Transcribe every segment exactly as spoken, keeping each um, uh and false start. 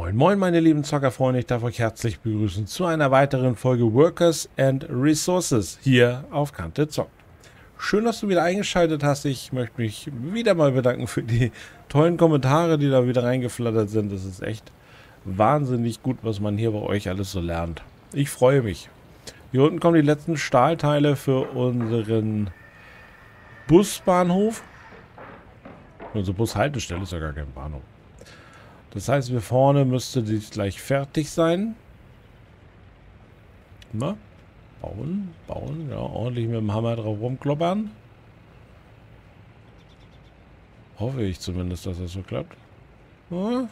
Moin Moin meine lieben Zockerfreunde, ich darf euch herzlich begrüßen zu einer weiteren Folge Workers and Resources hier auf Kante Zockt. Schön, dass du wieder eingeschaltet hast. Ich möchte mich wieder mal bedanken für die tollen Kommentare, die da wieder reingeflattert sind. Das ist echt wahnsinnig gut, was man hier bei euch alles so lernt. Ich freue mich. Hier unten kommen die letzten Stahlteile für unseren Busbahnhof. Unsere Bushaltestelle ist ja gar kein Bahnhof. Das heißt, wir vorne müsste die gleich fertig sein. Na? Bauen, bauen, ja, ordentlich mit dem Hammer drauf rumkloppern. Hoffe ich zumindest, dass das so klappt. Na?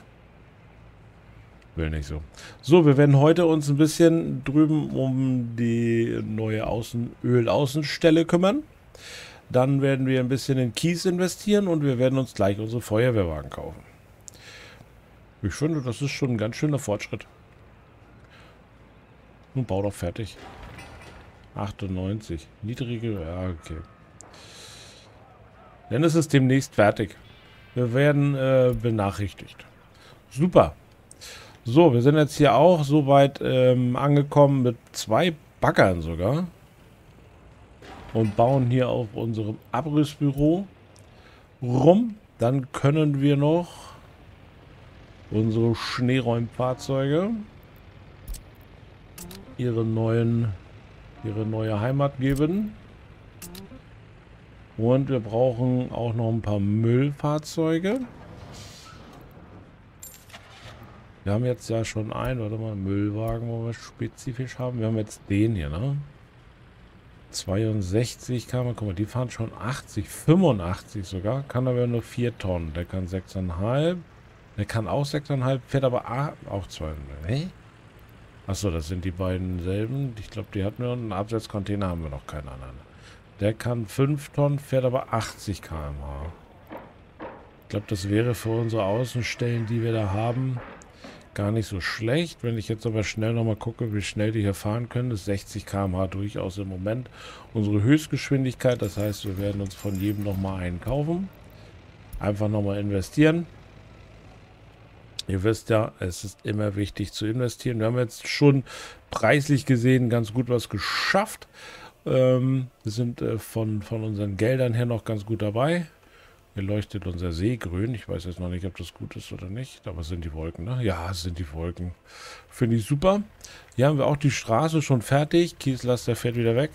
Will nicht so. So, wir werden heute uns ein bisschen drüben um die neue Außen- Ölaußenstelle kümmern. Dann werden wir ein bisschen in Kies investieren und wir werden uns gleich unsere Feuerwehrwagen kaufen. Ich finde, das ist schon ein ganz schöner Fortschritt. Nun bau doch fertig. achtundneunzig. Niedrige... Ja, okay. Dann ist es demnächst fertig. Wir werden äh, benachrichtigt. Super. So, wir sind jetzt hier auch soweit ähm, angekommen mit zwei Baggern sogar. Und bauen hier auf unserem Abrissbüro rum. Dann können wir noch unsere Schneeräumfahrzeuge, ihre neuen, ihre neue Heimat geben. Und wir brauchen auch noch ein paar Müllfahrzeuge. Wir haben jetzt ja schon einen, warte mal, Müllwagen, wo wir spezifisch haben. Wir haben jetzt den hier, ne? zweiundsechzig kann man, guck mal, die fahren schon achtzig, fünfundachtzig sogar. Kann aber nur vier Tonnen, der kann sechs Komma fünf. Der kann auch sechs Komma fünf, fährt aber ah, auch zwei. Hey? Achso, das sind die beiden selben. Ich glaube, die hatten wir. Und einen Absetzcontainer haben wir noch keinen anderen. Der kann fünf Tonnen, fährt aber achtzig Kilometer pro Stunde. Ich glaube, das wäre für unsere Außenstellen, die wir da haben, gar nicht so schlecht. Wenn ich jetzt aber schnell nochmal gucke, wie schnell die hier fahren können, ist sechzig Kilometer pro Stunde durchaus im Moment unsere Höchstgeschwindigkeit. Das heißt, wir werden uns von jedem nochmal einen kaufen. Einfach nochmal investieren. Ihr wisst ja, es ist immer wichtig zu investieren. Wir haben jetzt schon preislich gesehen ganz gut was geschafft. Ähm, wir sind äh, von, von unseren Geldern her noch ganz gut dabei. Hier leuchtet unser See grün. Ich weiß jetzt noch nicht, ob das gut ist oder nicht. Aber es sind die Wolken, ne? Ja, es sind die Wolken. Finde ich super. Hier haben wir auch die Straße schon fertig. Kieslaster fährt wieder weg.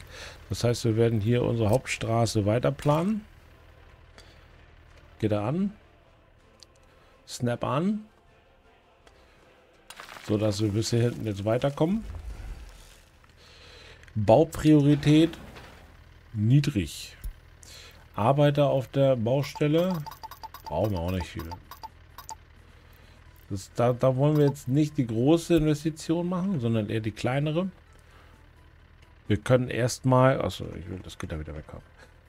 Das heißt, wir werden hier unsere Hauptstraße weiter planen. Geht er an. Snap an. So, dass wir bis hier hinten jetzt weiterkommen. Baupriorität niedrig. Arbeiter auf der Baustelle brauchen wir auch nicht viele. Das, da, da wollen wir jetzt nicht die große Investition machen, sondern eher die kleinere. Wir können erstmal, achso, ich will, das geht da wieder weg haben.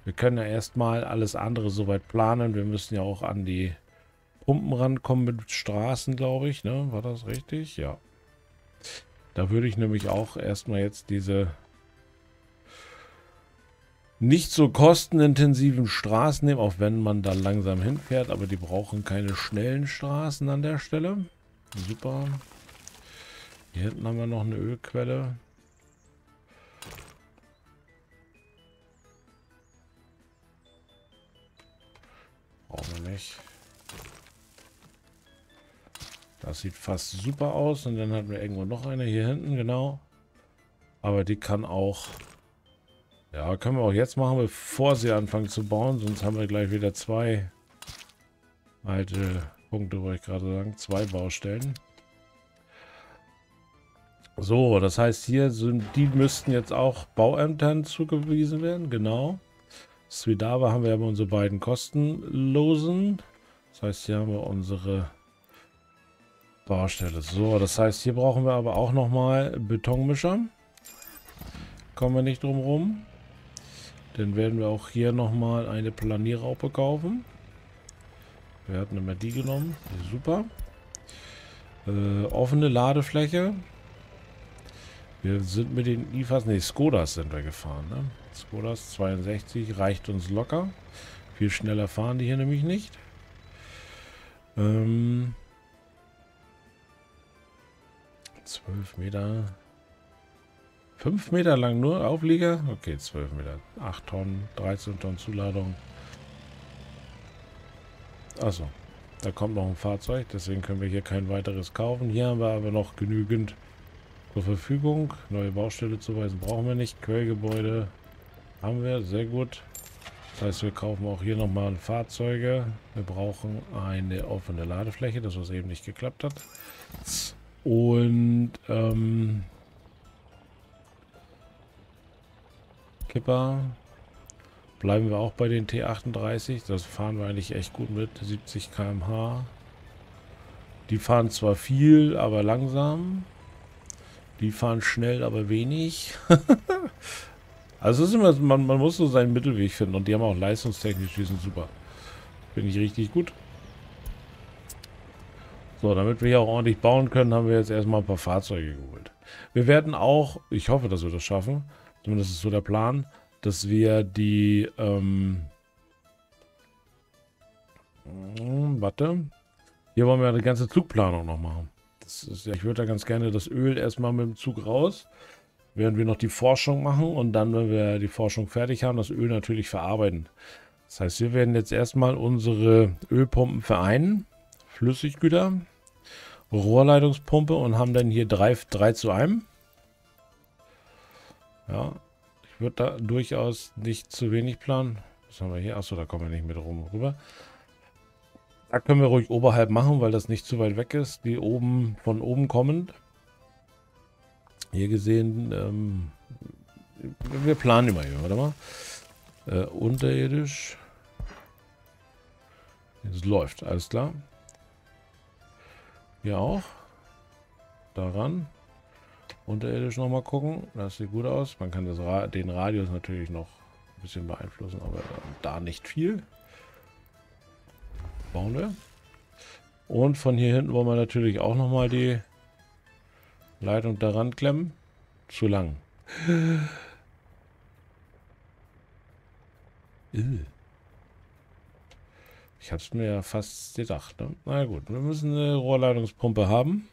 Wir können ja erstmal alles andere soweit planen. Wir müssen ja auch an die Pumpen rankommen mit Straßen, glaube ich, ne? War das richtig? Ja. Da würde ich nämlich auch erstmal jetzt diese nicht so kostenintensiven Straßen nehmen, auch wenn man da langsam hinfährt, aber die brauchen keine schnellen Straßen an der Stelle. Super. Hier hinten haben wir noch eine Ölquelle. Brauchen wir nicht. Das sieht fast super aus. Und dann hatten wir irgendwo noch eine hier hinten, genau. Aber die kann auch... Ja, können wir auch jetzt machen, bevor sie anfangen zu bauen. Sonst haben wir gleich wieder zwei alte Punkte, wollte ich gerade sagen. Zwei Baustellen. So, das heißt hier, sind, die müssten jetzt auch Bauämtern zugewiesen werden, genau. Svidava haben wir aber unsere beiden kostenlosen. Das heißt, hier haben wir unsere... Baustelle. So, das heißt, hier brauchen wir aber auch nochmal Betonmischer. Kommen wir nicht drum rum. Dann werden wir auch hier nochmal eine Planierraupe kaufen. Wir hatten immer die genommen. Super. Äh, offene Ladefläche. Wir sind mit den I F As, ne, Skodas sind wir gefahren. Ne? Skodas zweiundsechzig reicht uns locker. Viel schneller fahren die hier nämlich nicht. Ähm... zwölf Meter. fünf Meter lang nur Auflieger? Okay, zwölf Meter. acht Tonnen, dreizehn Tonnen Zuladung. Also, da kommt noch ein Fahrzeug, deswegen können wir hier kein weiteres kaufen. Hier haben wir aber noch genügend zur Verfügung. Neue Baustelle zuweisen brauchen wir nicht. Quellgebäude haben wir, sehr gut. Das heißt, wir kaufen auch hier nochmal Fahrzeuge. Wir brauchen eine offene Ladefläche, das was eben nicht geklappt hat. Und ähm, Kipper. Bleiben wir auch bei den T achtunddreißig. Das fahren wir eigentlich echt gut mit. siebzig Kilometer pro Stunde. Die fahren zwar viel, aber langsam. Die fahren schnell, aber wenig. Also es ist immer, man, man muss so seinen Mittelweg finden. Und die haben auch leistungstechnisch, die sind super. Finde ich richtig gut. So, damit wir hier auch ordentlich bauen können, haben wir jetzt erstmal ein paar Fahrzeuge geholt. Wir werden auch, ich hoffe, dass wir das schaffen, zumindest ist so der Plan, dass wir die, ähm, warte, hier wollen wir eine ganze Zugplanung noch machen. Das ist, ich würde da ganz gerne das Öl erstmal mit dem Zug raus, während wir noch die Forschung machen und dann, wenn wir die Forschung fertig haben, das Öl natürlich verarbeiten. Das heißt, wir werden jetzt erstmal unsere Ölpumpen vereinen, Flüssiggüter, Rohrleitungspumpe und haben dann hier drei zu einem. Ja. Wird da durchaus nicht zu wenig planen. Was haben wir hier? Achso, da kommen wir nicht mit rum rüber. Da können wir ruhig oberhalb machen, weil das nicht zu weit weg ist. Die oben von oben kommend. Hier gesehen, ähm, wir planen immer hier. Warte mal. Äh, unterirdisch. Es läuft, alles klar. Hier auch. Daran. Unterirdisch nochmal gucken, das sieht gut aus. Man kann das Ra- den Radius natürlich noch ein bisschen beeinflussen, aber da nicht viel. Bauen wir. Und von hier hinten wollen wir natürlich auch nochmal die Leitung daran klemmen. Zu lang. Ich habe es mir ja fast gedacht. Ne? Na gut, wir müssen eine Rohrleitungspumpe haben.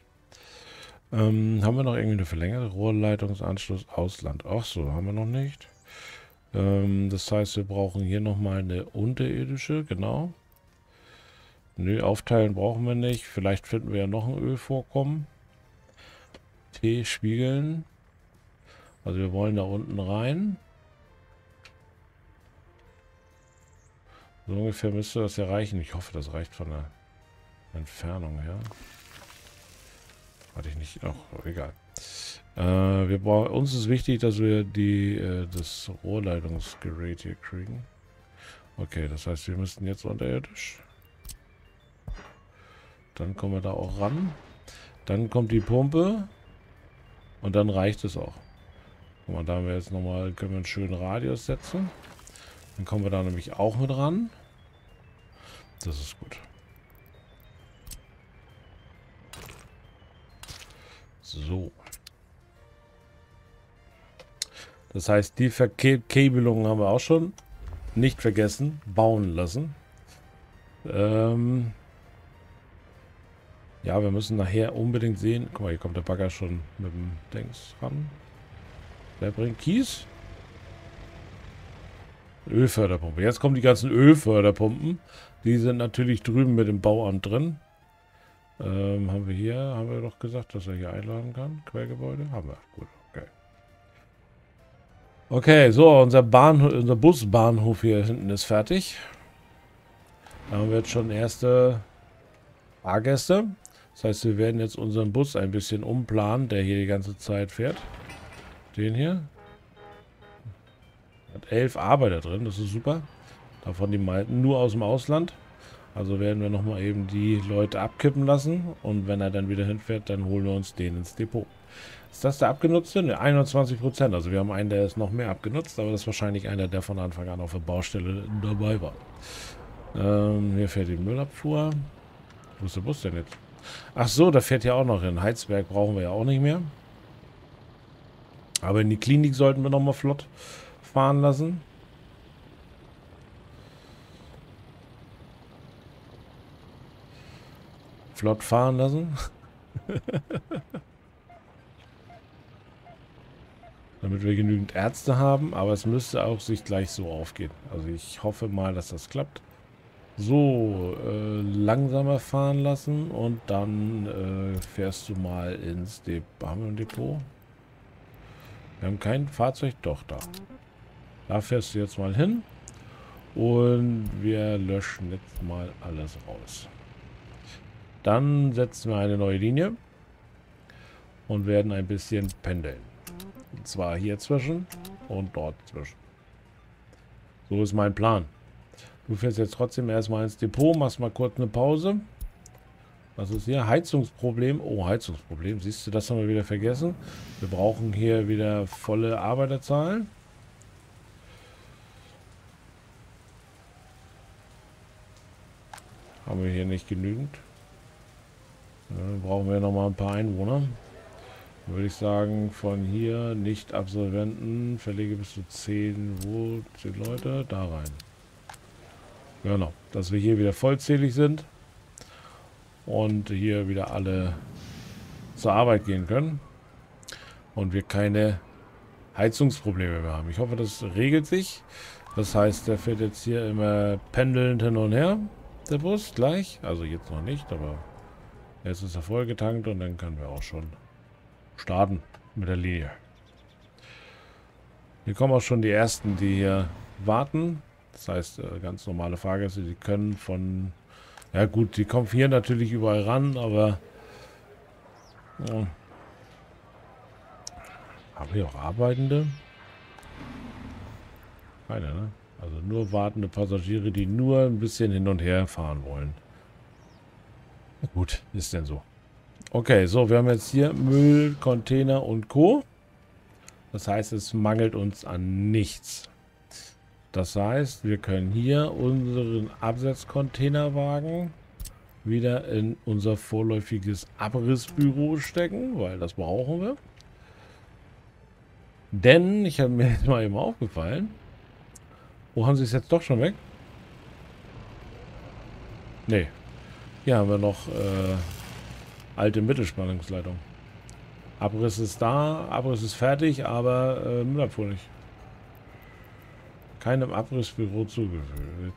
Ähm, haben wir noch irgendwie eine verlängerte Rohrleitungsanschluss Ausland? Ach so, haben wir noch nicht. Ähm, das heißt, wir brauchen hier nochmal eine unterirdische, genau. Nö, aufteilen brauchen wir nicht. Vielleicht finden wir ja noch ein Ölvorkommen. T spiegeln. Also wir wollen da unten rein. So ungefähr müsste das ja reichen. Ich hoffe, das reicht von der Entfernung her. Hatte ich nicht. Ach, egal. Äh, wir brauchen, uns ist wichtig, dass wir die, äh, das Rohrleitungsgerät hier kriegen. Okay, das heißt, wir müssten jetzt unterirdisch. Dann kommen wir da auch ran. Dann kommt die Pumpe. Und dann reicht es auch. Guck mal, da haben wir jetzt nochmal, können wir einen schönen Radius setzen. Dann kommen wir da nämlich auch mit ran. Das ist gut. So. Das heißt, die Verkabelung haben wir auch schon nicht vergessen, bauen lassen. Ähm ja, wir müssen nachher unbedingt sehen. Guck mal, hier kommt der Bagger schon mit dem Dings ran. Der bringt Kies. Ölförderpumpe. Jetzt kommen die ganzen Ölförderpumpen. Die sind natürlich drüben mit dem Bauamt drin. Ähm, haben wir hier, haben wir doch gesagt, dass er hier einladen kann. Quellgebäude haben wir. Gut, okay. Okay, so, unser Bahnhof, unser Busbahnhof hier hinten ist fertig. Da haben wir jetzt schon erste Fahrgäste. Das heißt, wir werden jetzt unseren Bus ein bisschen umplanen, der hier die ganze Zeit fährt. Den hier. Hat elf Arbeiter drin, das ist super. Davon die meisten nur aus dem Ausland. Also werden wir nochmal eben die Leute abkippen lassen. Und wenn er dann wieder hinfährt, dann holen wir uns den ins Depot. Ist das der abgenutzte? Ne, einundzwanzig Prozent. Also wir haben einen, der ist noch mehr abgenutzt. Aber das ist wahrscheinlich einer, der von Anfang an auf der Baustelle dabei war. Ähm, hier fährt die Müllabfuhr. Wo ist der Bus denn jetzt? Ach so, da fährt ja auch noch hin. Heizberg brauchen wir ja auch nicht mehr. Aber in die Klinik sollten wir nochmal flott fahren lassen. Flott fahren lassen. damit wir genügend Ärzte haben, aber es müsste auch sich gleich so aufgehen. Also ich hoffe mal, dass das klappt. So, äh, langsamer fahren lassen und dann äh, fährst du mal ins Dep- haben wir ein Depot? Wir haben kein Fahrzeug, doch da. Da fährst du jetzt mal hin und wir löschen jetzt mal alles raus. Dann setzen wir eine neue Linie und werden ein bisschen pendeln. Und zwar hier zwischen und dort zwischen. So ist mein Plan. Du fährst jetzt trotzdem erstmal ins Depot, machst mal kurz eine Pause. Was ist hier? Heizungsproblem. Oh, Heizungsproblem. Siehst du, das haben wir wieder vergessen. Wir brauchen hier wieder volle Arbeiterzahlen. Haben wir hier nicht genügend. Dann brauchen wir nochmal ein paar Einwohner. Dann würde ich sagen, von hier Nicht-Absolventen, verlege bis zu zehn, wo zehn Leute, da rein. Genau, dass wir hier wieder vollzählig sind und hier wieder alle zur Arbeit gehen können und wir keine Heizungsprobleme mehr haben. Ich hoffe, das regelt sich. Das heißt, der fährt jetzt hier immer pendelnd hin und her, der Bus gleich. Also jetzt noch nicht, aber jetzt ist er voll getankt und dann können wir auch schon starten mit der Linie. Hier kommen auch schon die ersten, die hier warten. Das heißt, ganz normale Fahrgäste, die können von... Ja gut, die kommen hier natürlich überall ran, aber... Ja. Haben wir auch Arbeitende? Keine, ne? Also nur wartende Passagiere, die nur ein bisschen hin und her fahren wollen. Na gut, ist denn so. Okay, so, wir haben jetzt hier Müll, Container und Co. Das heißt, es mangelt uns an nichts. Das heißt, wir können hier unseren Absetzcontainerwagen wieder in unser vorläufiges Abrissbüro stecken, weil das brauchen wir. Denn, ich habe mir jetzt mal eben aufgefallen, wo haben sie es jetzt doch schon weg? Nee, hier haben wir noch äh, alte Mittelspannungsleitung. Abriss ist da, Abriss ist fertig, aber äh, Müllabfuhr nicht. Keinem Abrissbüro zugeordnet.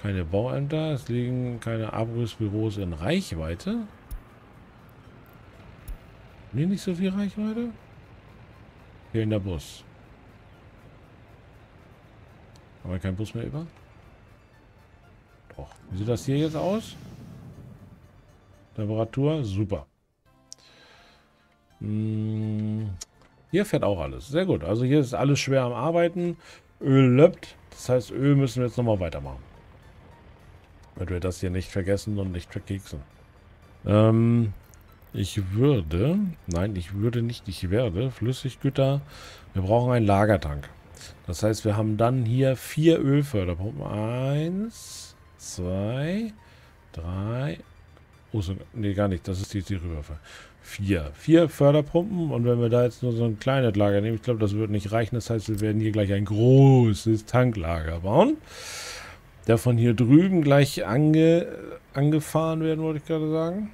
Keine Bauämter, es liegen keine Abrissbüros in Reichweite. Nee, nicht so viel Reichweite. Hier in der Bus. Haben wir keinen Bus mehr über? Doch. Wie sieht das hier jetzt aus? Temperatur, super. Hm. Hier fährt auch alles. Sehr gut. Also hier ist alles schwer am Arbeiten. Öl löppt. Das heißt, Öl müssen wir jetzt nochmal weitermachen. Damit wir das hier nicht vergessen und nicht verkeksen. Ähm, ich würde... Nein, ich würde nicht. Ich werde. Flüssiggüter. Wir brauchen einen Lagertank. Das heißt, wir haben dann hier vier Ölförderpumpen. Eins, zwei, drei... Oh, so, nee, gar nicht. Das ist die, die rüberfällt. Vier. Vier Förderpumpen. Und wenn wir da jetzt nur so ein kleines Lager nehmen, ich glaube, das wird nicht reichen. Das heißt, wir werden hier gleich ein großes Tanklager bauen. Der von hier drüben gleich ange, angefahren werden, wollte ich gerade sagen.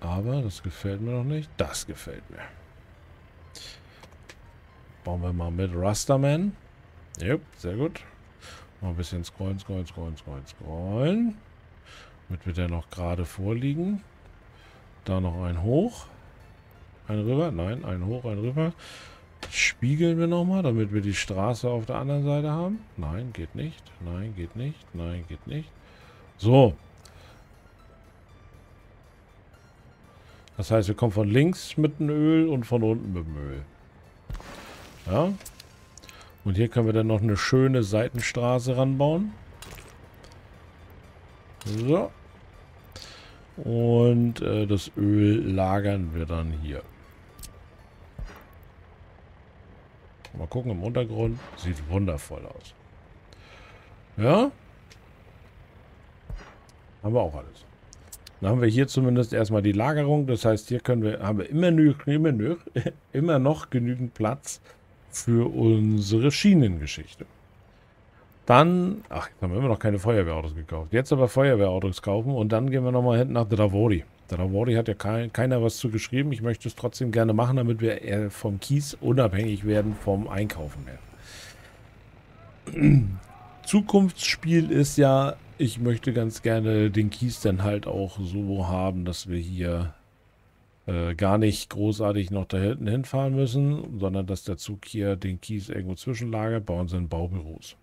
Aber das gefällt mir noch nicht. Das gefällt mir. Bauen wir mal mit Rasterman. Jupp, sehr gut. Mal ein bisschen scrollen, scrollen, scrollen, scrollen, scrollen. Damit wir da noch gerade vorliegen. Da noch ein hoch. Ein rüber. Nein, ein hoch, ein rüber. Spiegeln wir nochmal, damit wir die Straße auf der anderen Seite haben. Nein, geht nicht. Nein, geht nicht. Nein, geht nicht. So. Das heißt, wir kommen von links mit dem Öl und von unten mit dem Öl. Ja. Und hier können wir dann noch eine schöne Seitenstraße ranbauen. So. Und äh, das Öl lagern wir dann hier. Mal gucken im Untergrund. Sieht wundervoll aus. Ja. Haben wir auch alles. Dann haben wir hier zumindest erstmal die Lagerung. Das heißt, hier können wir, haben wir immer, immer, immer noch genügend Platz für unsere Schienengeschichte. Dann, ach, jetzt haben wir immer noch keine Feuerwehrautos gekauft. Jetzt aber Feuerwehrautos kaufen und dann gehen wir nochmal hinten nach Travoli. Travoli hat ja kein, keiner was zu geschrieben. Ich möchte es trotzdem gerne machen, damit wir vom Kies unabhängig werden, vom Einkaufen her. Zukunftsspiel ist ja, ich möchte ganz gerne den Kies dann halt auch so haben, dass wir hier äh, gar nicht großartig noch da hinten hinfahren müssen, sondern dass der Zug hier den Kies irgendwo zwischenlagert bei unseren Baubüros.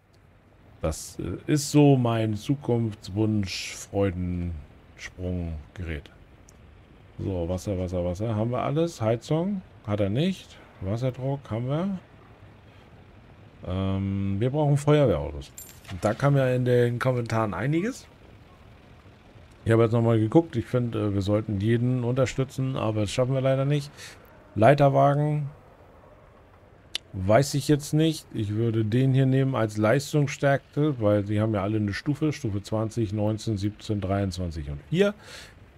Das ist so mein Zukunftswunsch, Freudensprunggerät. So, Wasser, Wasser, Wasser. Haben wir alles? Heizung? Hat er nicht. Wasserdruck haben wir. Ähm, wir brauchen Feuerwehrautos. Da kam ja in den Kommentaren einiges. Ich habe jetzt nochmal geguckt. Ich finde, wir sollten jeden unterstützen, aber das schaffen wir leider nicht. Leiterwagen. Weiß ich jetzt nicht. Ich würde den hier nehmen als Leistungsstärkte, weil die haben ja alle eine Stufe. Stufe zwanzig, neunzehn, siebzehn, dreiundzwanzig und vier.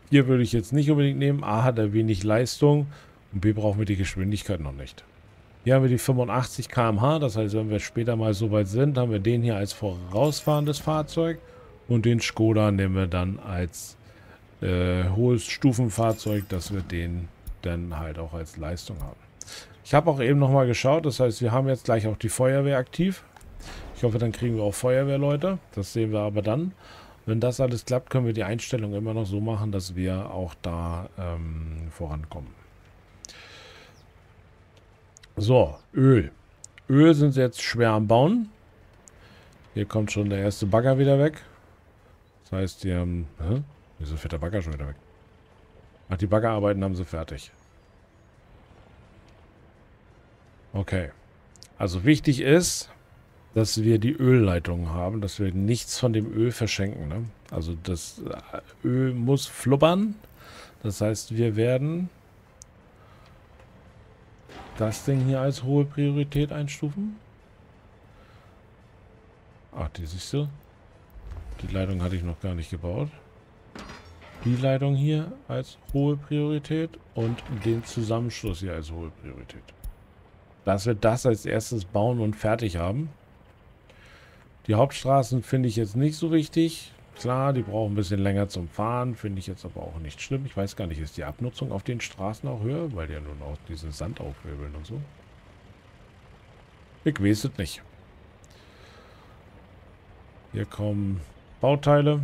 Hier würde ich jetzt nicht unbedingt nehmen. A hat er wenig Leistung und B brauchen wir die Geschwindigkeit noch nicht. Hier haben wir die fünfundachtzig Kilometer pro Stunde. Das heißt, wenn wir später mal so weit sind, haben wir den hier als vorausfahrendes Fahrzeug. Und den Skoda nehmen wir dann als äh, hohes Stufenfahrzeug, dass wir den dann halt auch als Leistung haben. Ich habe auch eben nochmal geschaut, das heißt, wir haben jetzt gleich auch die Feuerwehr aktiv. Ich hoffe, dann kriegen wir auch Feuerwehrleute. Das sehen wir aber dann. Wenn das alles klappt, können wir die Einstellung immer noch so machen, dass wir auch da ähm, vorankommen. So, Öl. Öl sind sie jetzt schwer am Bauen. Hier kommt schon der erste Bagger wieder weg. Das heißt, die haben... Hä? Wieso fährt der Bagger schon wieder weg? Ach, die Baggerarbeiten haben sie fertig. Okay, also wichtig ist, dass wir die Ölleitungen haben, dass wir nichts von dem Öl verschenken. Ne? Also das Öl muss flubbern, das heißt, wir werden das Ding hier als hohe Priorität einstufen. Ach, die siehst du, die Leitung hatte ich noch gar nicht gebaut. Die Leitung hier als hohe Priorität und den Zusammenschluss hier als hohe Priorität. Dass wir das als erstes bauen und fertig haben. Die Hauptstraßen finde ich jetzt nicht so wichtig. Klar, die brauchen ein bisschen länger zum Fahren. Finde ich jetzt aber auch nicht schlimm. Ich weiß gar nicht, ist die Abnutzung auf den Straßen auch höher? Weil die ja nun auch diesen Sand aufwirbeln und so. Ich weiß es nicht. Hier kommen Bauteile.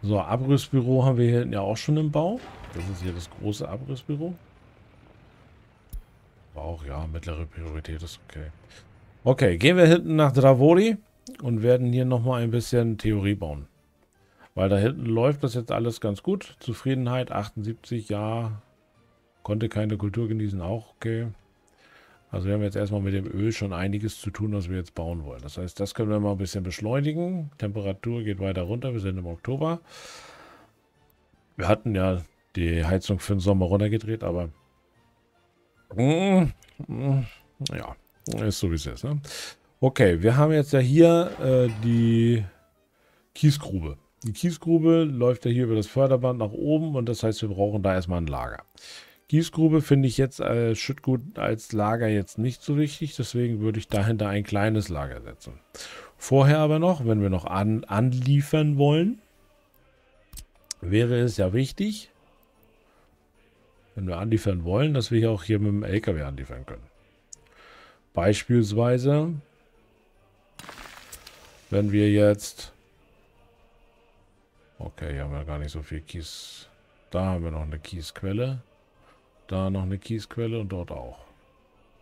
So, Abrissbüro haben wir hier hinten ja auch schon im Bau. Das ist hier das große Abrissbüro. Auch ja, mittlere Priorität ist okay. Okay, gehen wir hinten nach Travoli und werden hier nochmal ein bisschen Theorie bauen. Weil da hinten läuft das jetzt alles ganz gut. Zufriedenheit achtundsiebzig, ja. Konnte keine Kultur genießen, auch okay. Also wir haben jetzt erstmal mit dem Öl schon einiges zu tun, was wir jetzt bauen wollen. Das heißt, das können wir mal ein bisschen beschleunigen. Temperatur geht weiter runter, wir sind im Oktober. Wir hatten ja die Heizung für den Sommer runtergedreht, aber ja, ist so wie es ist. Ne? Okay, wir haben jetzt ja hier äh, die Kiesgrube. Die Kiesgrube läuft ja hier über das Förderband nach oben und das heißt, wir brauchen da erstmal ein Lager. Kiesgrube finde ich jetzt als Schüttgut als Lager jetzt nicht so wichtig, deswegen würde ich dahinter ein kleines Lager setzen. Vorher aber noch, wenn wir noch an, anliefern wollen, wäre es ja wichtig, wenn wir anliefern wollen, dass wir hier auch hier mit dem L K W anliefern können. Beispielsweise, wenn wir jetzt... Okay, hier haben wir gar nicht so viel Kies. Da haben wir noch eine Kiesquelle. Da noch eine Kiesquelle und dort auch.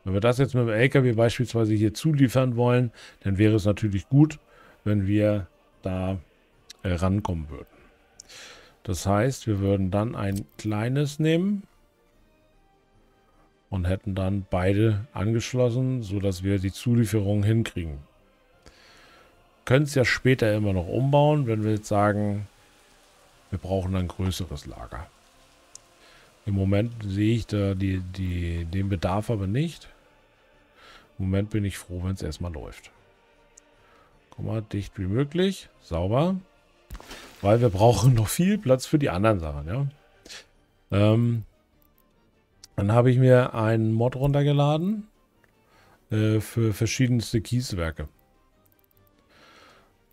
Wenn wir das jetzt mit dem L K W beispielsweise hier zuliefern wollen, dann wäre es natürlich gut, wenn wir da äh, rankommen würden. Das heißt, wir würden dann ein kleines nehmen und hätten dann beide angeschlossen, sodass wir die Zulieferung hinkriegen. Können es ja später immer noch umbauen, wenn wir jetzt sagen, wir brauchen ein größeres Lager. Im Moment sehe ich da die, die, den Bedarf aber nicht. Im Moment bin ich froh, wenn es erstmal läuft. Guck mal, dicht wie möglich, sauber. Weil wir brauchen noch viel Platz für die anderen Sachen. Ja? Ähm, dann habe ich mir einen Mod runtergeladen. äh, für verschiedenste Kieswerke.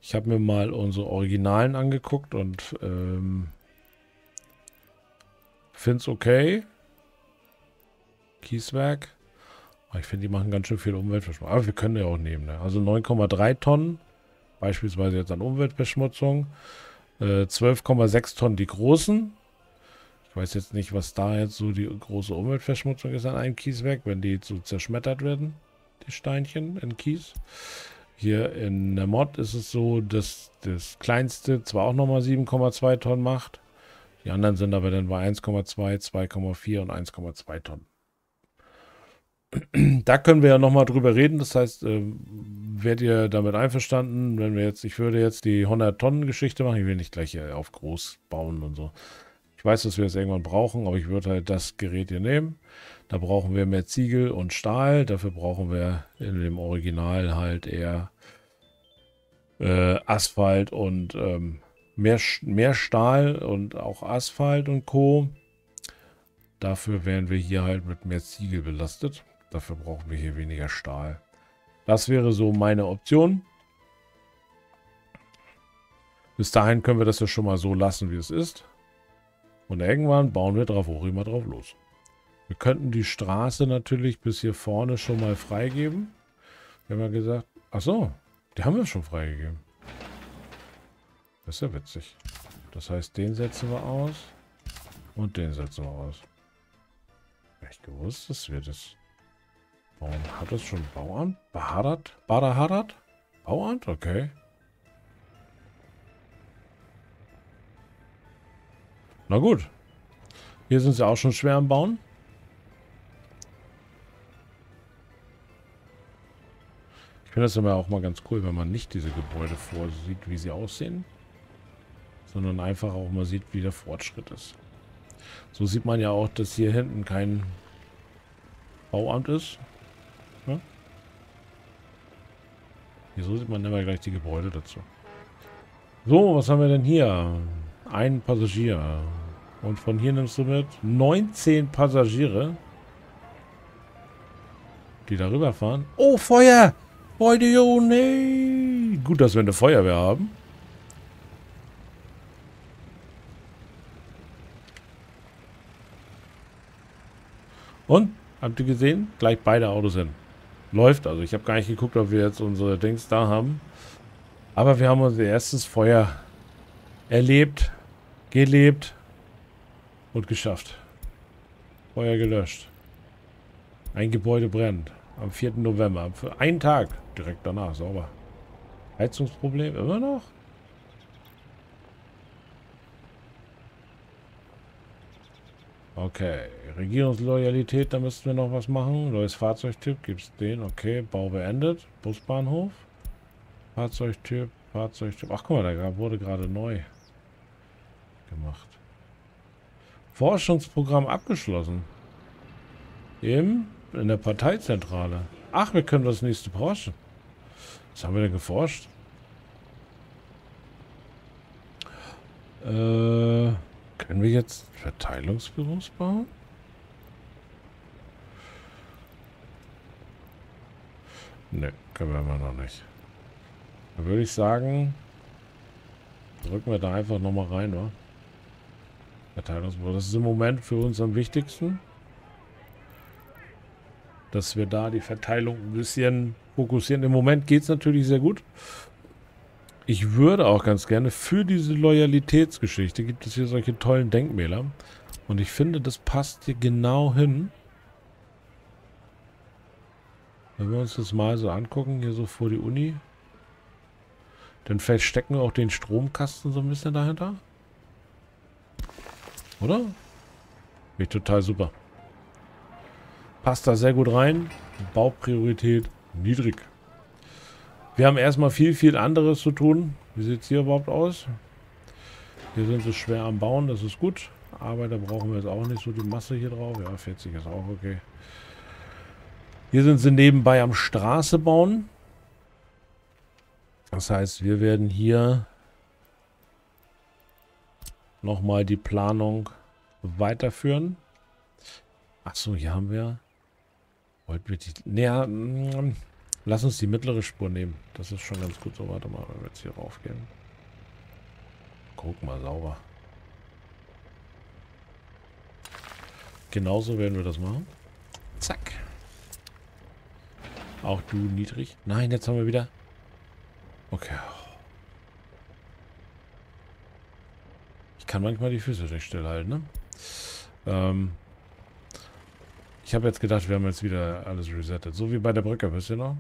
Ich habe mir mal unsere Originalen angeguckt und ähm, finde es okay. Kieswerk. Ich finde, die machen ganz schön viel Umweltverschmutzung. Aber wir können ja auch nehmen. Ne? Also neun Komma drei Tonnen, beispielsweise jetzt an Umweltverschmutzung. Äh, zwölf Komma sechs Tonnen die großen. Ich weiß jetzt nicht, was da jetzt so die große Umweltverschmutzung ist an einem Kieswerk, wenn die so zerschmettert werden, die Steinchen in Kies. Hier in der Mod ist es so, dass das kleinste zwar auch nochmal sieben Komma zwei Tonnen macht. Die anderen sind aber dann bei eins Komma zwei, zwei Komma vier und eins Komma zwei Tonnen. Da können wir ja nochmal drüber reden. Das heißt, äh, werdet ihr damit einverstanden, wenn wir jetzt, ich würde jetzt die hundert Tonnen Geschichte machen. Ich will nicht gleich hier auf groß bauen und so. Ich weiß, dass wir es das irgendwann brauchen, aber ich würde halt das Gerät hier nehmen. Da brauchen wir mehr Ziegel und Stahl. Dafür brauchen wir in dem Original halt eher äh, Asphalt und ähm, mehr, mehr Stahl und auch Asphalt und Co. Dafür werden wir hier halt mit mehr Ziegel belastet. Dafür brauchen wir hier weniger Stahl. Das wäre so meine Option. Bis dahin können wir das ja schon mal so lassen, wie es ist. Und irgendwann bauen wir Travoli mal drauf los. Wir könnten die Straße natürlich bis hier vorne schon mal freigeben. Wir haben ja gesagt, ach so, die haben wir schon freigegeben. Das ist ja witzig. Das heißt, den setzen wir aus und den setzen wir aus. Echt gewusst, dass wir das... Warum hat das schon Bauamt? Baharat? Badaharat? Bauamt? Okay. Na gut. Hier sind sie auch schon schwer am Bauen. Ich finde das immer auch mal ganz cool, wenn man nicht diese Gebäude vorsieht, wie sie aussehen, sondern einfach auch mal sieht, wie der Fortschritt ist. So sieht man ja auch, dass hier hinten kein Bauamt ist. Ja? Wieso sieht man immer gleich die Gebäude dazu? So, was haben wir denn hier? Ein Passagier. Und von hier nimmst du mit neunzehn Passagiere, die da rüberfahren. Oh, Feuer! Leute, oh nee! Gut, dass wir eine Feuerwehr haben. Und, habt ihr gesehen? Gleich beide Autos hin. Läuft also. Ich habe gar nicht geguckt, ob wir jetzt unsere Dings da haben. Aber wir haben unser erstes Feuer erlebt, gelebt und geschafft. Feuer gelöscht. Ein Gebäude brennt. Am vierten November. Für einen Tag. Direkt danach. Sauber. Heizungsproblem immer noch? Okay. Regierungsloyalität. Da müssten wir noch was machen. Neues Fahrzeugtyp. Gibt es den? Okay. Bau beendet. Busbahnhof. Fahrzeugtyp. Fahrzeugtyp. Ach, guck mal. Da wurde gerade neu gemacht. Forschungsprogramm abgeschlossen. Im... In der Parteizentrale. Ach, wir können das nächste forschen. Was haben wir denn geforscht? Äh, können wir jetzt Verteilungsbüros bauen? Ne, können wir immer noch nicht. Dann würde ich sagen, drücken wir da einfach nochmal rein, wa? Verteilungsbüro. Das ist im Moment für uns am wichtigsten, dass wir da die Verteilung ein bisschen fokussieren. Im Moment geht es natürlich sehr gut. Ich würde auch ganz gerne für diese Loyalitätsgeschichte, gibt es hier solche tollen Denkmäler. Und ich finde, das passt hier genau hin. Wenn wir uns das mal so angucken, hier so vor die Uni, dann vielleicht stecken wir auch den Stromkasten so ein bisschen dahinter. Oder? Finde ich total super. Passt da sehr gut rein. Baupriorität niedrig. Wir haben erstmal viel, viel anderes zu tun. Wie sieht es hier überhaupt aus? Hier sind sie schwer am Bauen, das ist gut. Aber da brauchen wir jetzt auch nicht so die Masse hier drauf. Ja, vierzig ist auch okay. Hier sind sie nebenbei am Straße bauen. Das heißt, wir werden hier nochmal die Planung weiterführen. Achso, hier haben wir... Naja, lass uns die mittlere Spur nehmen. Das ist schon ganz gut so. Warte mal, wenn wir jetzt hier raufgehen. Guck mal, sauber. Genauso werden wir das machen. Zack. Auch du niedrig. Nein, jetzt haben wir wieder... Okay. Ich kann manchmal die Füße nicht stillhalten, ne? Ähm... Ich habe jetzt gedacht, wir haben jetzt wieder alles resettet. So wie bei der Brücke, wisst ihr noch?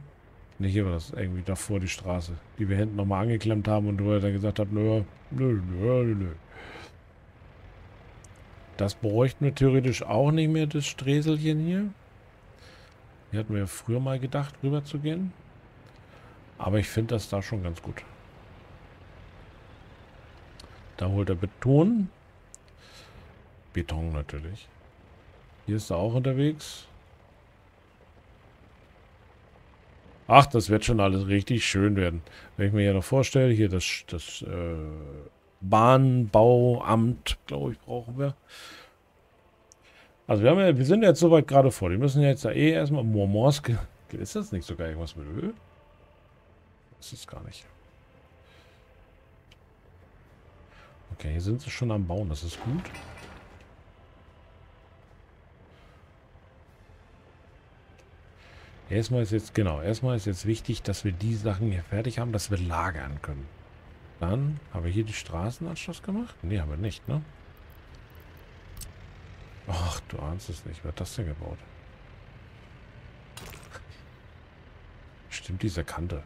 Ne, hier war das irgendwie davor die Straße, die wir hinten nochmal angeklemmt haben und wo er dann gesagt hat, nö, nö, nö, nö. Das bräuchten wir theoretisch auch nicht mehr, das Streselchen hier. Hier hatten wir ja früher mal gedacht, rüber zu gehen. Aber ich finde das da schon ganz gut. Da holt er Beton. Beton natürlich. Hier ist er auch unterwegs. Ach, das wird schon alles richtig schön werden. Wenn ich mir ja noch vorstelle, hier das, das äh, Bahnbauamt, glaube ich, brauchen wir. Also wir, haben ja, wir sind jetzt soweit gerade vor. Die müssen ja jetzt da eh erstmal... Momorsk. Ist das nicht sogar irgendwas mit Öl? Ist es gar nicht. Okay, hier sind sie schon am Bauen. Das ist gut. Erstmal ist jetzt, genau, erstmal ist jetzt wichtig, dass wir die Sachen hier fertig haben, dass wir lagern können. Dann haben wir hier die Straßenanschluss gemacht? Ne, haben wir nicht, ne? Ach, du ahnst es nicht. Wer hat das denn gebaut? Stimmt, diese Kante.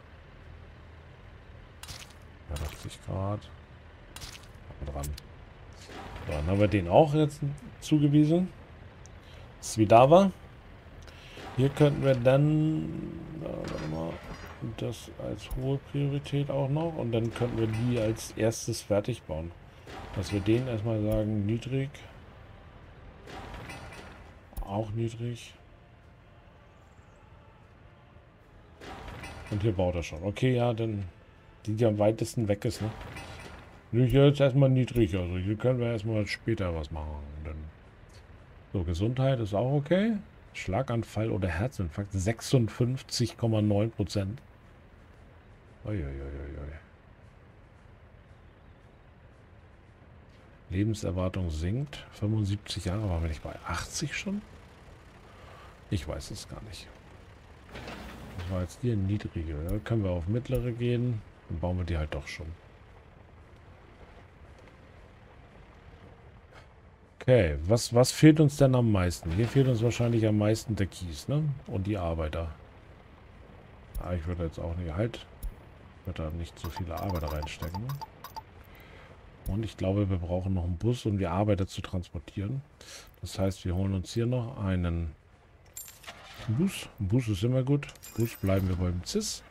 achtzig Grad. Dran. So, dann haben wir den auch jetzt zugewiesen. Svidava. Hier könnten wir dann, warte mal, das als hohe Priorität auch noch und dann könnten wir die als erstes fertig bauen. Dass wir denen erstmal sagen, niedrig, auch niedrig. Und hier baut er schon. Okay, ja, dann die, die am weitesten weg ist, ne? Hier jetzt erstmal niedrig, also hier können wir erstmal später was machen. So, Gesundheit ist auch okay. Schlaganfall oder Herzinfarkt sechsundfünfzig Komma neun Prozent. Lebenserwartung sinkt. fünfundsiebzig Jahre, waren wir nicht bei achtzig schon? Ich weiß es gar nicht. Das war jetzt hier niedrige. Da können wir auf mittlere gehen. Dann bauen wir die halt doch schon. Okay, was, was fehlt uns denn am meisten? Hier fehlt uns wahrscheinlich am meisten der Kies, ne? Und die Arbeiter. Ah, ich würde jetzt auch nicht halt. Ich würde da nicht so viele Arbeiter reinstecken. Ne? Und ich glaube, wir brauchen noch einen Bus, um die Arbeiter zu transportieren. Das heißt, wir holen uns hier noch einen Bus. Ein Bus ist immer gut. Bus bleiben wir beim C I S.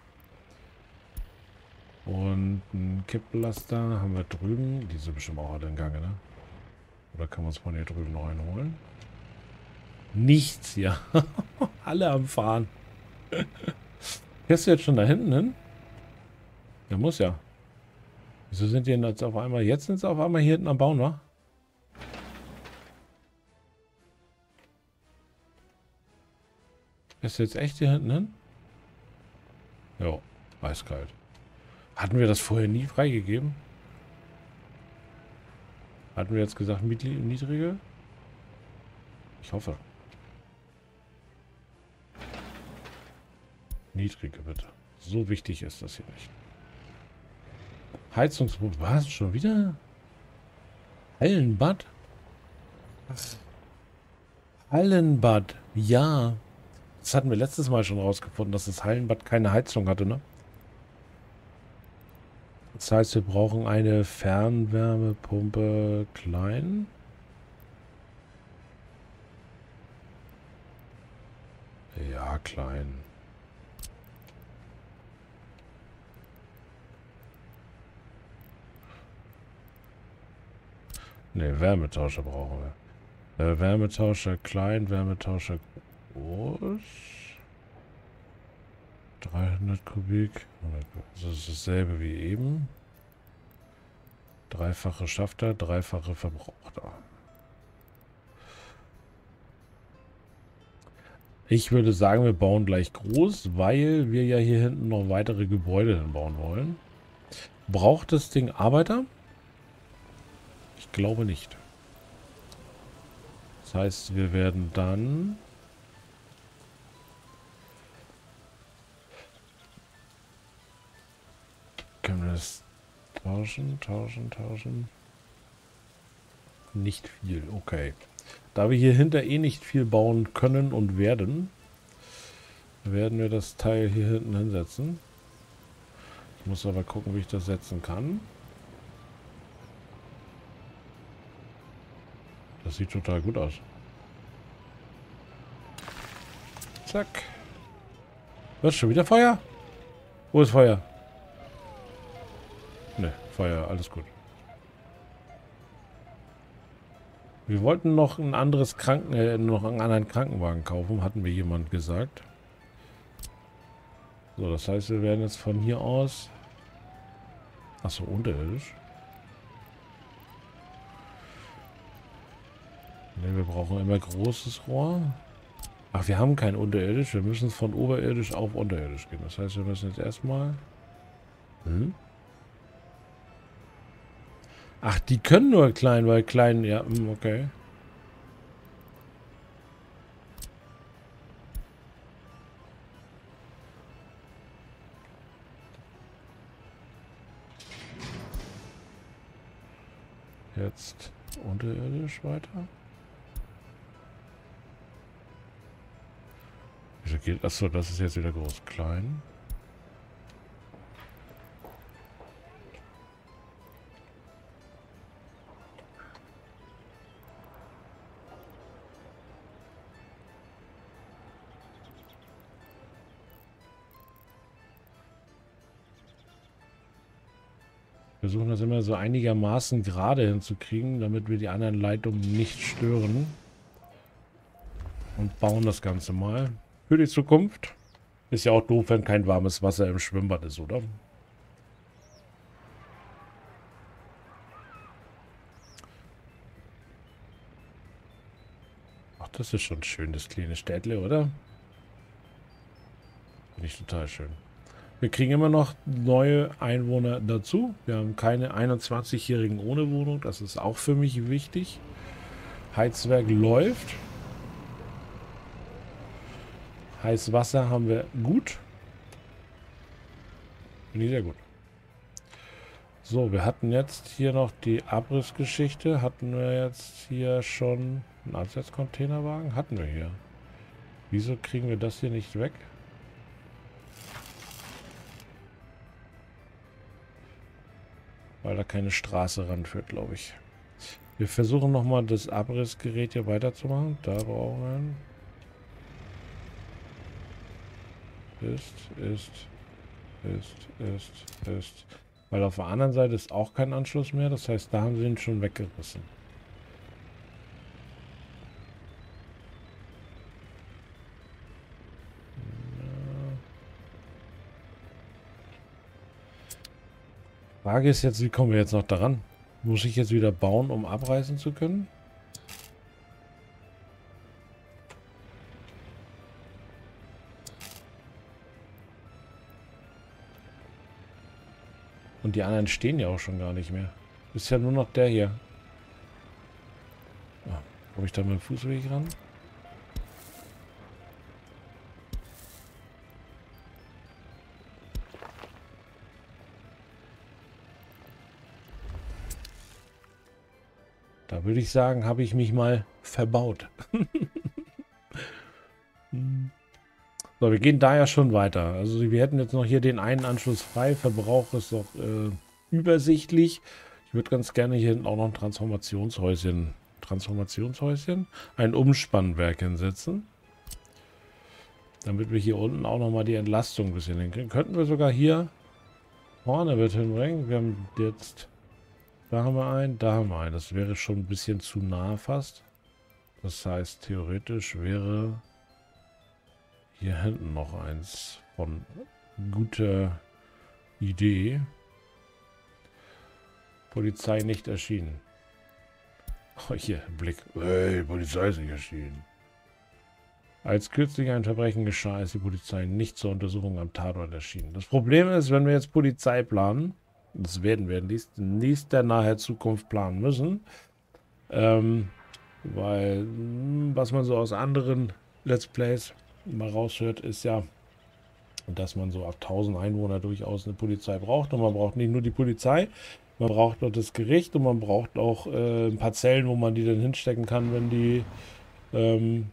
Und ein Kipplaster haben wir drüben. Die sind bestimmt auch alle in Gange, ne? Oder kann man es von hier drüben noch einholen? Nichts, ja. Alle am Fahren. Fährst du jetzt schon da hinten hin? Ja, muss ja. Wieso sind die denn jetzt auf einmal? Jetzt sind sie auf einmal hier hinten am Bauen, wa? Fährst du jetzt echt hier hinten hin? Jo, eiskalt. Hatten wir das vorher nie freigegeben? Hatten wir jetzt gesagt, niedrige? Ich hoffe. Niedrige, bitte. So wichtig ist das hier nicht. Heizungsbad. Was? Schon wieder? Hallenbad? Hallenbad. Ja. Das hatten wir letztes Mal schon rausgefunden, dass das Hallenbad keine Heizung hatte, ne? Das heißt, wir brauchen eine Fernwärmepumpe klein. Ja, klein. Ne, Wärmetauscher brauchen wir. Äh, Wärmetauscher klein, Wärmetauscher groß. dreihundert Kubik. Das ist dasselbe wie eben. Dreifache Schafter, dreifache Verbrauchter. Ich würde sagen, wir bauen gleich groß, weil wir ja hier hinten noch weitere Gebäude dann bauen wollen. Braucht das Ding Arbeiter? Ich glaube nicht. Das heißt, wir werden dann... Können wir das tauschen, tauschen, tauschen? Nicht viel, okay. Da wir hier hinter eh nicht viel bauen können und werden, werden wir das Teil hier hinten hinsetzen. Ich muss aber gucken, wie ich das setzen kann. Das sieht total gut aus. Zack. Was, schon wieder Feuer? Wo ist Feuer? Ne, Feuer, alles gut. Wir wollten noch ein anderes Kranken, äh, noch einen anderen Krankenwagen kaufen, hatten mir jemand gesagt. So, das heißt, wir werden jetzt von hier aus... Achso, unterirdisch. Ne, wir brauchen immer großes Rohr. Ach, wir haben kein unterirdisch. Wir müssen von oberirdisch auf unterirdisch gehen. Das heißt, wir müssen jetzt erstmal... Hm? Ach, die können nur klein, weil klein... Ja, okay. Jetzt unterirdisch weiter. Wieso geht... Achso, das ist jetzt wieder groß. Klein. Versuchen das immer so einigermaßen gerade hinzukriegen, damit wir die anderen Leitungen nicht stören. Und bauen das Ganze mal für die Zukunft. Ist ja auch doof, wenn kein warmes Wasser im Schwimmbad ist, oder? Ach, das ist schon ein schönes kleines Städtle, oder? Finde ich total schön. Wir kriegen immer noch neue Einwohner dazu. Wir haben keine einundzwanzigjährigen ohne Wohnung. Das ist auch für mich wichtig. Heizwerk läuft. Heißes Wasser haben wir gut. Finde ich sehr gut. So, wir hatten jetzt hier noch die Abrissgeschichte. Hatten wir jetzt hier schon einen Absatzcontainerwagen? Hatten wir hier. Wieso kriegen wir das hier nicht weg? Weil da keine Straße ranführt, glaube ich. Wir versuchen nochmal das Abrissgerät hier weiterzumachen. Da brauchen wir... Ist, ist, ist, ist, ist. Weil auf der anderen Seite ist auch kein Anschluss mehr. Das heißt, da haben sie ihn schon weggerissen. Frage ist jetzt, wie kommen wir jetzt noch daran? Muss ich jetzt wieder bauen, um abreißen zu können? Und die anderen stehen ja auch schon gar nicht mehr. Ist ja nur noch der hier. Ah, komme ich da mit dem Fußweg ran? Da würde ich sagen, habe ich mich mal verbaut. So, wir gehen da ja schon weiter. Also wir hätten jetzt noch hier den einen Anschluss frei. Verbrauch ist doch äh, übersichtlich. Ich würde ganz gerne hier hinten auch noch ein Transformationshäuschen, Transformationshäuschen, ein Umspannwerk hinsetzen. Damit wir hier unten auch nochmal die Entlastung ein bisschen hinkriegen. Könnten wir sogar hier vorne mit hinbringen. Wir haben jetzt... Da haben wir einen, da haben wir einen. Das wäre schon ein bisschen zu nah fast. Das heißt, theoretisch wäre hier hinten noch eins von guter Idee. Polizei nicht erschienen. Oh, hier, Blick. Hey, Polizei ist nicht erschienen. Als kürzlich ein Verbrechen geschah, ist die Polizei nicht zur Untersuchung am Tatort erschienen. Das Problem ist, wenn wir jetzt Polizei planen, das werden wir in nächster naher Zukunft planen müssen, ähm, weil was man so aus anderen Let's Plays mal raushört, ist ja, dass man so ab tausend Einwohner durchaus eine Polizei braucht. Und man braucht nicht nur die Polizei, man braucht auch das Gericht und man braucht auch äh, Parzellen, wo man die dann hinstecken kann, wenn die... Ähm,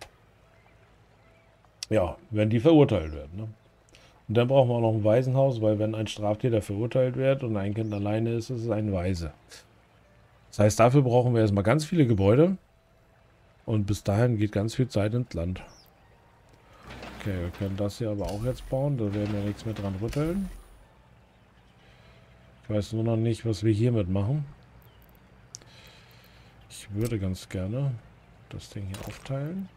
Ja, wenn die verurteilt werden. Ne? Und dann brauchen wir auch noch ein Waisenhaus, weil wenn ein Straftäter verurteilt wird und ein Kind alleine ist, ist es ein Waise. Das heißt, dafür brauchen wir erstmal ganz viele Gebäude. Und bis dahin geht ganz viel Zeit ins Land. Okay, wir können das hier aber auch jetzt bauen. Da werden wir nichts mehr dran rütteln. Ich weiß nur noch nicht, was wir hiermit machen. Ich würde ganz gerne das Ding hier aufteilen.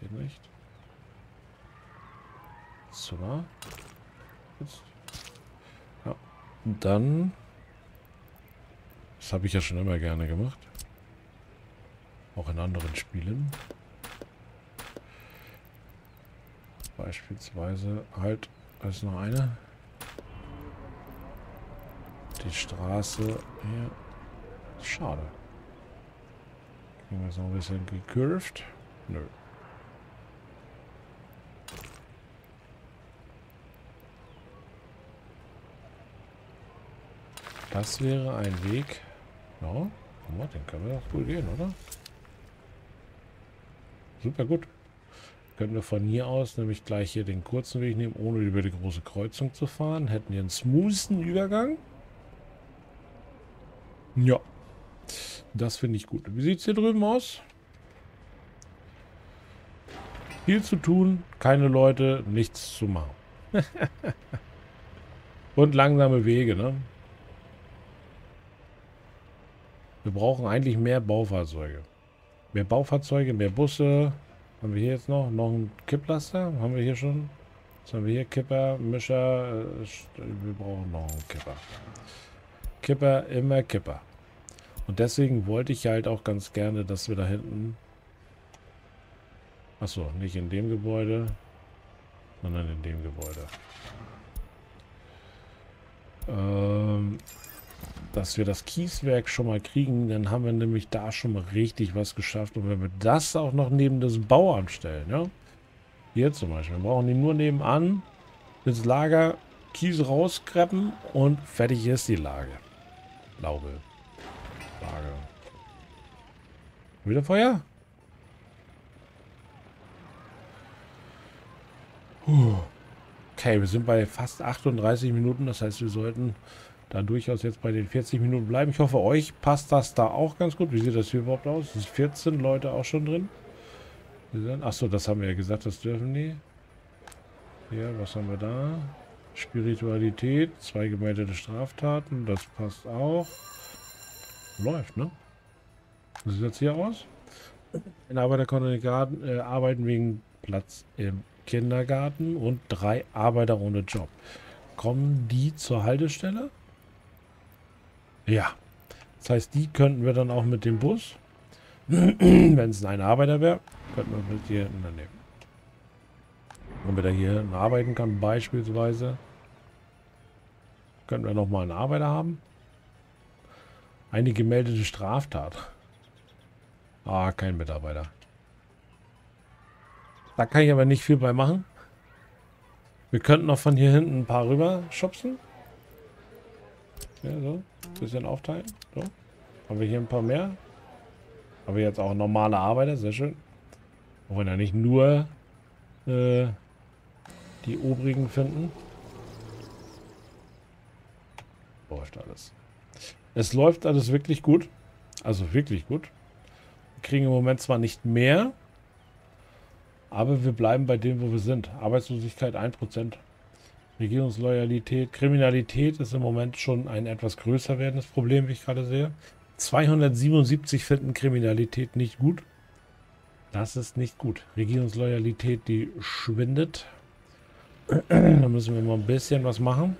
Geht nicht. So. Jetzt. Ja. Und dann. Das habe ich ja schon immer gerne gemacht. Auch in anderen Spielen. Beispielsweise halt. Da ist noch eine. Die Straße hier. Schade. Kriegen wir es noch ein bisschen gecurved? Nö. Das wäre ein Weg. Ja, den können wir doch wohl gehen, oder? Super gut. Können wir von hier aus nämlich gleich hier den kurzen Weg nehmen, ohne über die große Kreuzung zu fahren. Hätten wir einen smoothen Übergang. Ja. Das finde ich gut. Wie sieht es hier drüben aus? Viel zu tun, keine Leute, nichts zu machen. Und langsame Wege, ne? Wir brauchen eigentlich mehr Baufahrzeuge. Mehr Baufahrzeuge, mehr Busse. Haben wir hier jetzt noch? Noch einen Kipplaster? Haben wir hier schon? Was haben wir hier? Kipper, Mischer. Wir brauchen noch einen Kipper. Kipper, immer Kipper. Und deswegen wollte ich halt auch ganz gerne, dass wir da hinten... Achso, nicht in dem Gebäude, sondern in dem Gebäude. Ähm... dass wir das Kieswerk schon mal kriegen, dann haben wir nämlich da schon mal richtig was geschafft. Und wenn wir das auch noch neben das Bauamt stellen, ja? Hier zum Beispiel, wir brauchen die nur nebenan, ins Lager, Kies rauskreppen und fertig ist die Lage. Laube. Lage. Wieder Feuer? Puh. Okay, wir sind bei fast achtunddreißig Minuten, das heißt, wir sollten... da durchaus jetzt bei den vierzig Minuten bleiben. Ich hoffe, euch passt das da auch ganz gut. Wie sieht das hier überhaupt aus? Es sind vierzehn Leute auch schon drin. Achso, das haben wir ja gesagt, das dürfen die. Ja, was haben wir da? Spiritualität, zwei gemeldete Straftaten, das passt auch. Läuft, ne? Wie sieht das hier aus? Ein Arbeiter konnte in den Garten äh, arbeiten wegen Platz im Kindergarten und drei Arbeiter ohne Job. Kommen die zur Haltestelle? Ja. Das heißt, die könnten wir dann auch mit dem Bus, wenn es ein Arbeiter wäre, könnten wir mit hier unternehmen. Wenn wir da hier arbeiten kann, beispielsweise, könnten wir nochmal einen Arbeiter haben. Eine gemeldete Straftat. Ah, kein Mitarbeiter. Da kann ich aber nicht viel bei machen. Wir könnten noch von hier hinten ein paar rüber schubsen. Ja, so. Ein bisschen aufteilen. So. Haben wir hier ein paar mehr. Haben wir jetzt auch normale Arbeiter. Sehr schön. Auch wenn wir nicht nur äh, die Obrigen finden. Läuft alles. Es läuft alles wirklich gut. Also wirklich gut. Wir kriegen im Moment zwar nicht mehr. Aber wir bleiben bei dem, wo wir sind. Arbeitslosigkeit ein Prozent. Regierungsloyalität. Kriminalität ist im Moment schon ein etwas größer werdendes Problem, wie ich gerade sehe. zweihundertsiebenundsiebzig finden Kriminalität nicht gut. Das ist nicht gut. Regierungsloyalität, die schwindet. Da müssen wir mal ein bisschen was machen.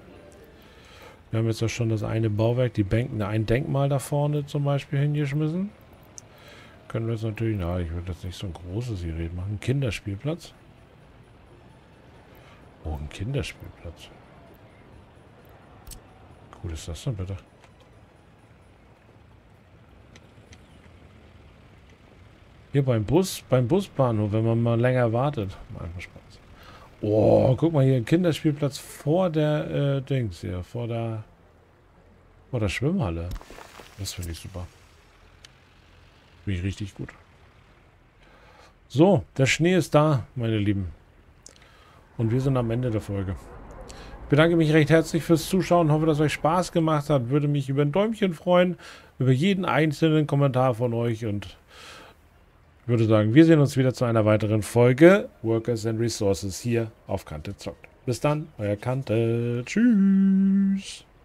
Wir haben jetzt ja schon das eine Bauwerk, die Bänken, ein Denkmal da vorne zum Beispiel hingeschmissen. Können wir es natürlich, na, ich würde jetzt nicht so ein großes Gerät machen. Kinderspielplatz. Oh, ein Kinderspielplatz. Cool ist das denn bitte? Hier beim Bus, beim Busbahnhof, wenn man mal länger wartet. Einfach Spaß. Oh, guck mal hier, ein Kinderspielplatz vor der äh, Dings hier, vor der, vor der Schwimmhalle. Das finde ich super. Finde ich richtig gut. So, der Schnee ist da, meine Lieben. Und wir sind am Ende der Folge. Ich bedanke mich recht herzlich fürs Zuschauen. Hoffe, dass es euch Spaß gemacht hat. Würde mich über ein Däumchen freuen, über jeden einzelnen Kommentar von euch. Und ich würde sagen, wir sehen uns wieder zu einer weiteren Folge Workers and Resources hier auf Kante Zockt. Bis dann, euer Kante. Tschüss.